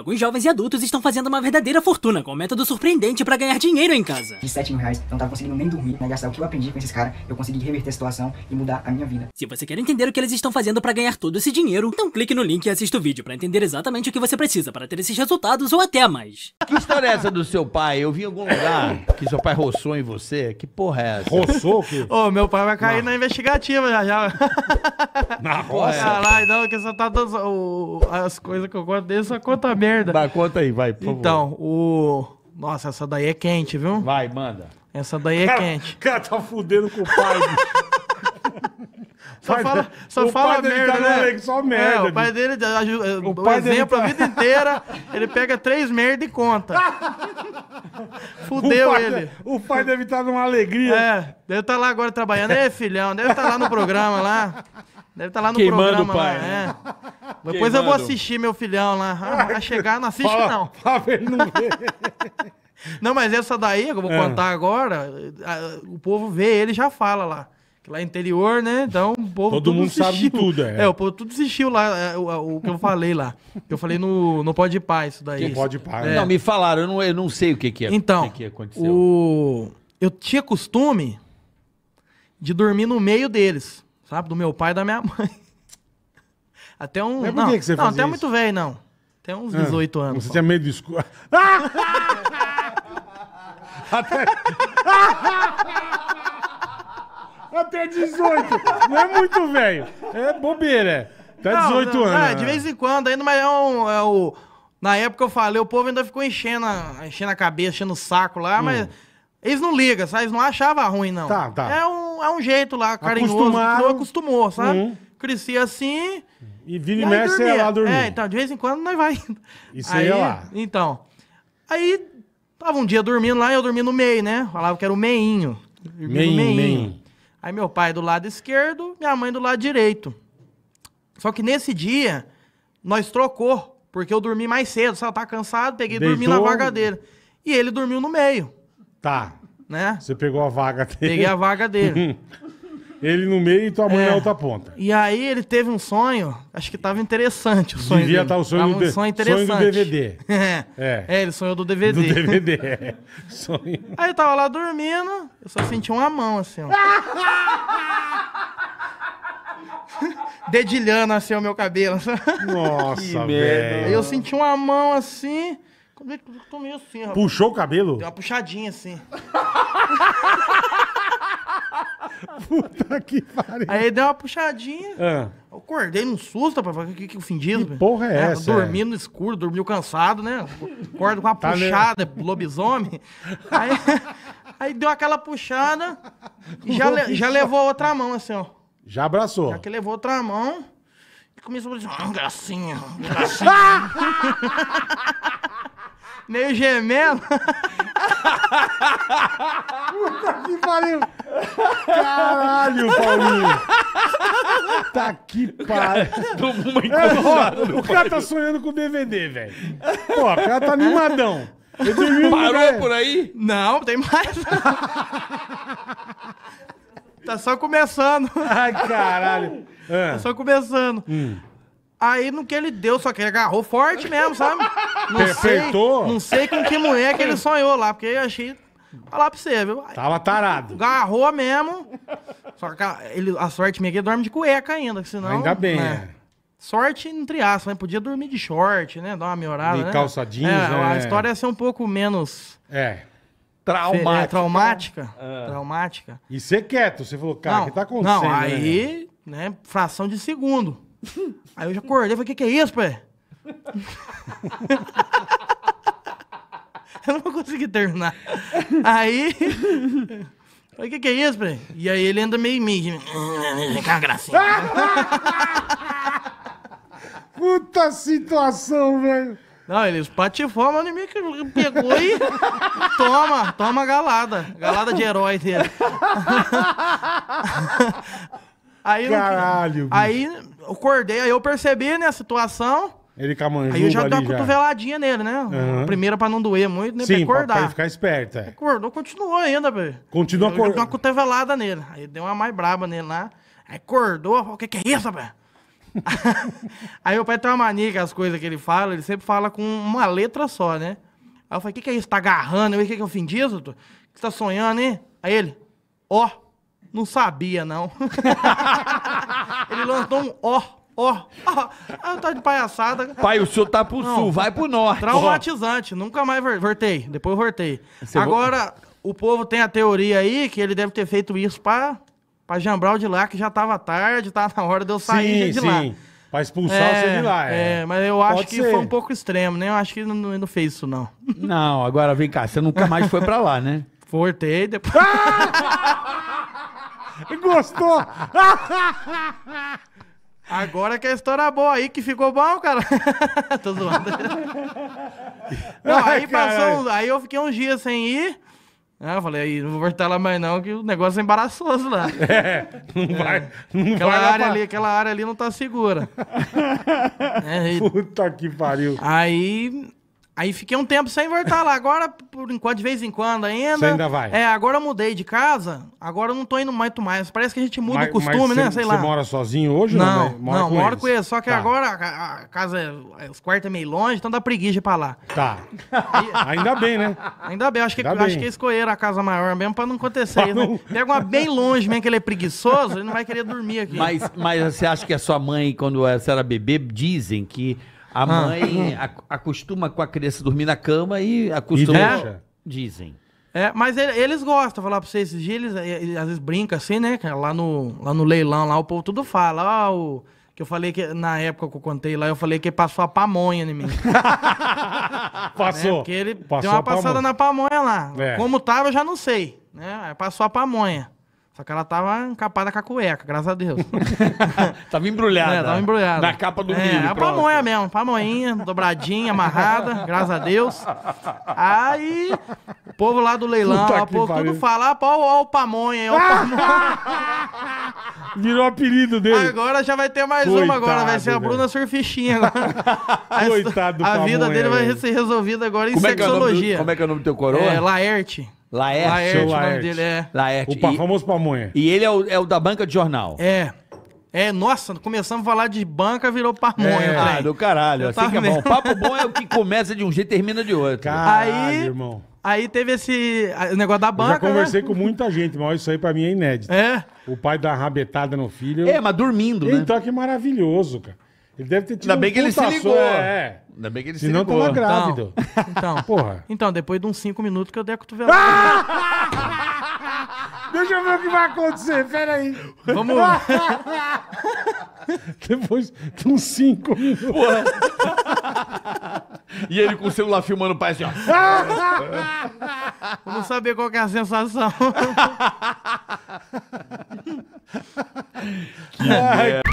alguns jovens e adultos estão fazendo uma verdadeira fortuna com um método surpreendente para ganhar dinheiro em casa. De 7 mil reais, eu não tava conseguindo nem dormir, né? Gastar o que eu aprendi com esses caras, eu consegui reverter a situação e mudar a minha vida. Se você quer entender o que eles estão fazendo para ganhar todo esse dinheiro, então clique no link e assista o vídeo para entender exatamente o que você precisa para ter esses resultados ou até mais. Que história é essa do seu pai? Eu vi em algum lugar que seu pai roçou em você. Que porra é essa? Roçou? Ô, meu pai vai cair na investigativa já. Na roça? Caralho, não, que só tá todas as coisas que eu conto dele, só conta merda. Vai, conta aí, vai, por favor. Então, Nossa, essa daí é quente, viu? Vai, manda. Essa daí é quente. O cara tá fudendo com o pai, bicho. Só fala merda, né? Só merda. O pai dele ajuda, o exemplo a vida inteira, ele pega 3 merda e conta. Fudeu ele. O pai deve estar numa alegria. É, deve estar lá agora trabalhando. É, filhão, deve estar lá no programa lá. Deve estar lá no programa lá, né? Depois eu vou assistir meu filhão lá. A chegar, não assiste não. Não, mas essa daí que eu vou contar agora, o povo vê ele e já fala lá. Que lá interior, né? Então o povo Todo mundo sabe de tudo, é. É, o povo tudo assistiu lá, o que eu falei lá. Eu falei no Podpah isso daí. Que Podpah, né? Não, me falaram, eu não sei o que é. Então, o que aconteceu. Eu tinha costume de dormir no meio deles, sabe? Do meu pai e da minha mãe. Até um... Mas por que você fazia isso? Até muito velho, não. Até uns 18 anos. Você tinha medo de escuro. Até... Até 18. Não é muito velho. É bobeira. Até 18 anos. É, de vez em quando, ainda, mas na época eu falei, o povo ainda ficou enchendo a cabeça, enchendo o saco lá, mas eles não ligam, sabe? Eles não achavam ruim, não. Tá. É um jeito lá, carinhoso, acostumou, sabe? Crescia assim. E vira e mexe, você ia lá dormir. É, então, de vez em quando nós vai indo. Isso aí é lá. Então. Aí tava um dia dormindo lá, eu dormi no meio, né? Falava que era o meinho. Meinho. Aí meu pai do lado esquerdo, minha mãe do lado direito. Só que nesse dia, nós trocou. Porque eu dormi mais cedo, sabe? Eu tava cansado, peguei e dormi na vaga dele. E ele dormiu no meio. Tá. Né? Você pegou a vaga dele. Peguei a vaga dele. Ele no meio e tua mãe na outra ponta. E aí ele teve um sonho, acho que tava interessante o sonho dele. Devia estar o sonho do DVD. É, ele sonhou do DVD. Do DVD, é. Sonho. Aí eu tava lá dormindo, eu só senti uma mão assim, ó. Dedilhando assim o meu cabelo. Nossa, velho. Aí eu senti uma mão assim, tomei assim, rapaz. Puxou o cabelo? Deu uma puxadinha assim. Puta que pariu. Aí deu uma puxadinha. Eu acordei num susto, rapaz. Que ofendido. Que porra é essa? Dormindo no escuro, dormiu cansado, né? Acordo com uma puxada, lobisomem. Aí deu aquela puxada e já levou outra mão, assim, ó. Já abraçou. Já que levou outra mão e começou a dizer, gracinha, gracinha. Meio gemendo. Puta que pariu. Caralho, Paulinho. Tá que pariu. O cara tá sonhando com o DVD, velho. Pô, o cara tá animadão. Parou por aí? Não, tem mais. Tá só começando. Ai, caralho. Tá só começando. Aí no que ele deu, só que ele agarrou forte mesmo, sabe? Não sei com que mulher que ele sonhou lá, porque eu achei... Falar pra você, viu? Tava tarado. Agarrou mesmo. Só que a sorte minha que ele dorme de cueca ainda, senão... Ainda bem, né? Sorte entre aspas, né? Podia dormir de short, né? Dar uma melhorada, né? De calçadinhos, né? A história ia ser um pouco menos... Traumática. Traumática. E você quieto, você falou, cara, o que tá acontecendo? Não, aí, né? Fração de segundo. Aí eu já acordei, falei, o que é isso, pai? Eu não vou conseguir terminar. Aí, falei, o que é isso, pai? E aí ele anda meio... Vem cá, gracinha. Puta situação, velho. Não, eles patifou, mas o inimigo pegou e... Toma galada. Galada de herói dele. Aí, caralho, aí eu acordei, aí eu percebi, né, a situação. Ele com a manjuba ali já. Aí eu já dei uma cotoveladinha nele, né? Primeira pra não doer muito, né? Sim, pra acordar. Pra ficar esperto, é. Acordou, continuou ainda, velho. Continua acordando. Eu dei uma cotovelada nele. Aí deu uma mais braba nele lá. Aí acordou, falou, o que é isso, velho? Aí meu pai tem uma mania que as coisas que ele fala, ele sempre fala com uma letra só, né? Aí eu falei, o que é isso? Tá agarrando? O que é o fim disso? O que você tá sonhando, hein? Aí ele, ó, não sabia, não. Ele lançou um ó. Aí eu tava de palhaçada. Pai, o senhor tá pro sul, vai pro norte. Traumatizante, nunca mais voltei. Depois eu voltei. Agora, o povo tem a teoria aí que ele deve ter feito isso pra jambrar o de lá, que já tava tarde, tava na hora de eu sair de lá. Sim, pra expulsar você de lá, é. É, mas eu acho que foi um pouco extremo, né? Eu acho que ele não fez isso, não. Não, agora vem cá, você nunca mais foi pra lá, né? Voltei, depois... Gostou? Agora que a história é boa aí, que ficou bom, cara. Tô zoando. Não, aí passou... Aí eu fiquei uns dias sem ir... Ah, eu falei, aí, não vou voltar lá mais não, que o negócio é embaraçoso lá. É, não vai, não aquela vai área pra... ali, aquela área ali não tá segura. É, puta que pariu. Aí fiquei um tempo sem voltar lá. Agora, por enquanto, de vez em quando ainda... Você ainda vai. É, agora eu mudei de casa, agora eu não tô indo muito mais. Parece que a gente muda o costume, mas né? Sei lá. Você mora sozinho hoje ou não? Não, moro com ele. Só que agora a casa, os quartos é meio longe, então dá preguiça ir pra lá. Tá. E... Ainda bem, né? Ainda bem. Acho que escolheram a casa maior mesmo pra não acontecer isso, né? Pega uma bem longe mesmo, que ele é preguiçoso, ele não vai querer dormir aqui. Mas você acha que a sua mãe, quando você era bebê, dizem que... A mãe acostuma com a criança dormir na cama e acostuma... E deixa. Dizem. É, mas eles gostam, falar pra vocês, esses dias eles às vezes brincam assim, né? Lá no leilão, lá o povo tudo fala. Ah, que eu falei que, na época que eu contei lá, eu falei que passou a pamonha em mim. Passou. Porque ele deu uma passada na pamonha lá. É. Como tava, eu já não sei. Né? Aí passou a pamonha. Só que ela tava encapada com a cueca, graças a Deus. Tava embrulhada. É, tava embrulhada. Na capa do milho. É, a pamonha mesmo. Pamonhinha, dobradinha, amarrada, graças a Deus. Aí, o povo lá do leilão, o povo tudo fala, ó o pamonha, ó o pamonha. Virou o apelido dele. Agora já vai ter mais uma agora, vai ser a Bruna Surfichinha agora. Coitado do pamonha. A vida dele vai ser resolvida agora em sexologia. Como é que é o nome do teu coroa? É, Laerte. Laerte. O famoso Pamonha. E ele é o da banca de jornal. É. É, nossa, começamos a falar de banca, virou Pamonha. Ah, do caralho. Assim que é bom. Papo bom é o que começa de um jeito e termina de outro. Caralho, irmão. Aí teve esse negócio da banca. Eu já conversei com muita gente, mas isso aí pra mim é inédito. É. O pai dá uma rabetada no filho. É, mas dormindo, né? Então que maravilhoso, cara. Ele deve ter tido. Ainda bem que ele se ligou. É. Ainda bem que ele se ligou. Senão tava grávido. Então, porra. Então, depois de uns 5 minutos que eu dei a cotovelada. Deixa eu ver o que vai acontecer, peraí. Vamos. Depois de uns 5 minutos. Porra. E ele com o celular filmando o pai assim, ó. Vamos saber qual que é a sensação. Que merda.